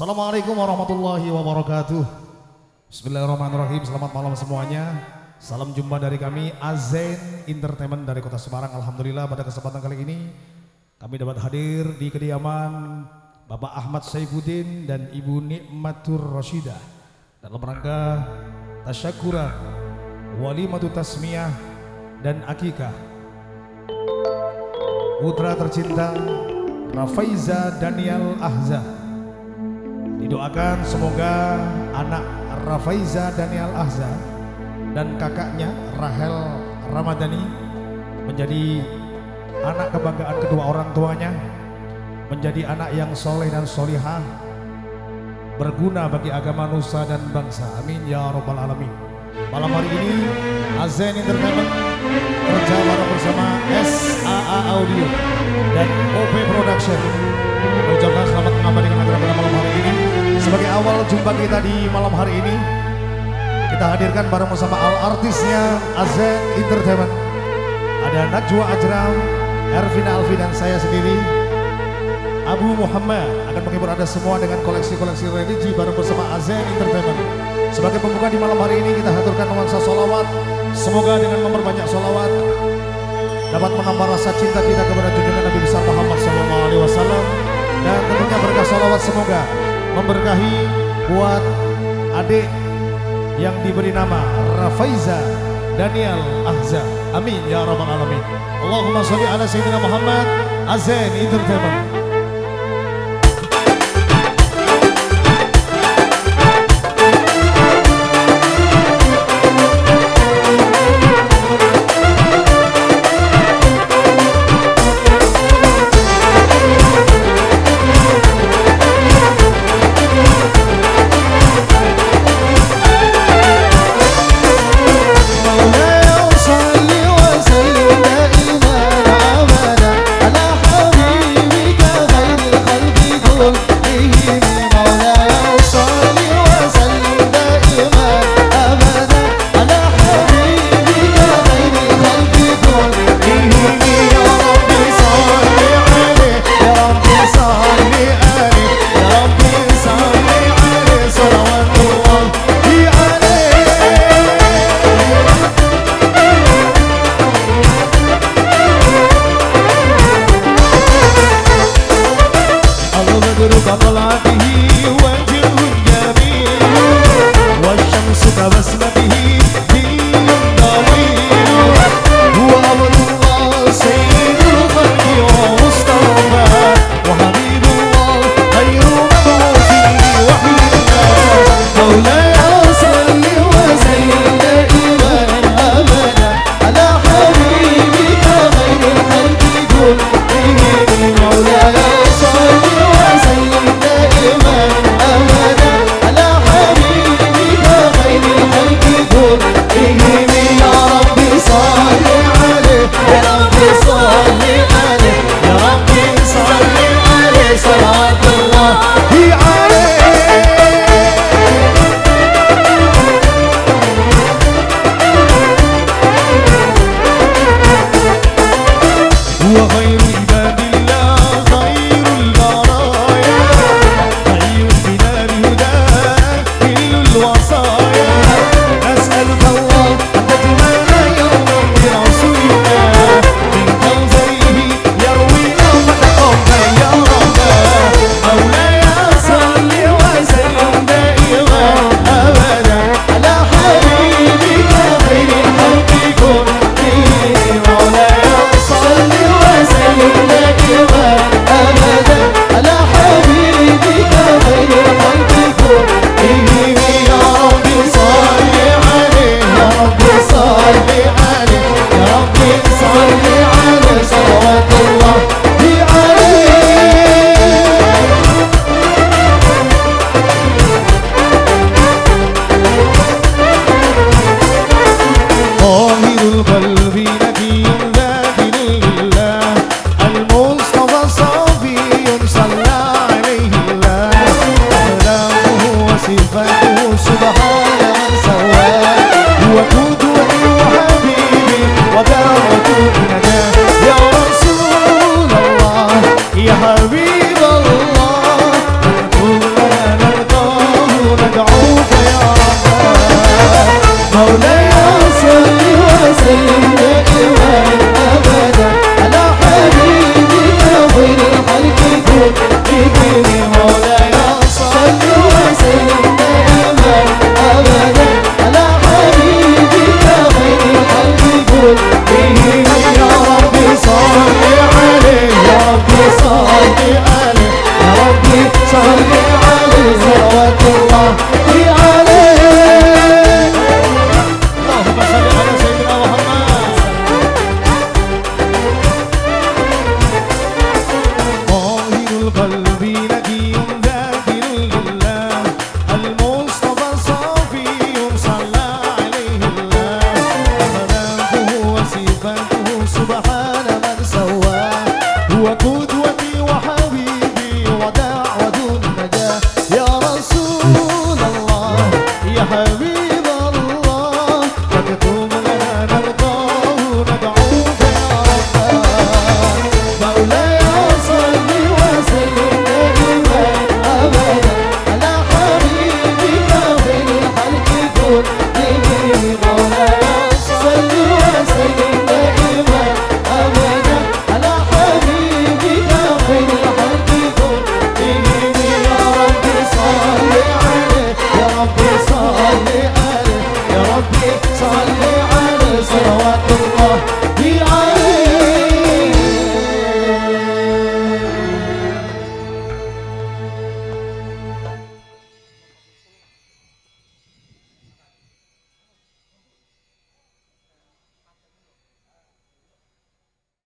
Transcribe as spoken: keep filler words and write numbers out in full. Assalamualaikum warahmatullahi wabarakatuh. Bismillahirrahmanirrahim. Selamat malam semuanya. Salam jumpa dari kami Az Zain Entertainment dari Kota Semarang. Alhamdulillah pada kesempatan kali ini kami dapat hadir di kediaman Bapak Ahmad Syaifudin dan Ibu Ni'matur Rosyidah dalam rangka tasyakura walimatu Tasmiyah dan Aqiqah putra tercinta Rafaeyza Daniyal Ahya. Didoakan semoga anak Rafaeyza Daniyal Ahya dan kakaknya Rahel Ramadhani menjadi anak kebanggaan kedua orang tuanya, menjadi anak yang soleh dan solihah, berguna bagi agama, nusa dan bangsa. Amin ya robbal alamin. Malam hari ini Az Zain Entertainment kerja bersama S A A Audio dan O P Production mengucapkan selamat mengabdi dengan acara pada malam hari ini. Sebagai awal jumpa kita di malam hari ini, kita hadirkan bareng bersama al artisnya Az Zain Entertainment. Ada Najwa Ajram, Ervin Alvi dan saya sendiri, Abu Muhammad, akan menghibur Anda semua dengan koleksi-koleksi religi bareng bersama Az Zain Entertainment. Sebagai pembuka di malam hari ini kita haturkan nuansa sholawat. Semoga dengan memperbanyak sholawat dapat menambah rasa cinta kita kepada junjungan Nabi besar Muhammad shallallahu alaihi wasallam. Dan tentunya berkah sholawat semoga memberkahi buat adik yang diberi nama Rafaeyza Daniyal Ahya. Amin ya rabbal alamin. Allahumma sholli ala sayyidina Muhammad. Az Zain Entertainment. Amen. صلي عليه.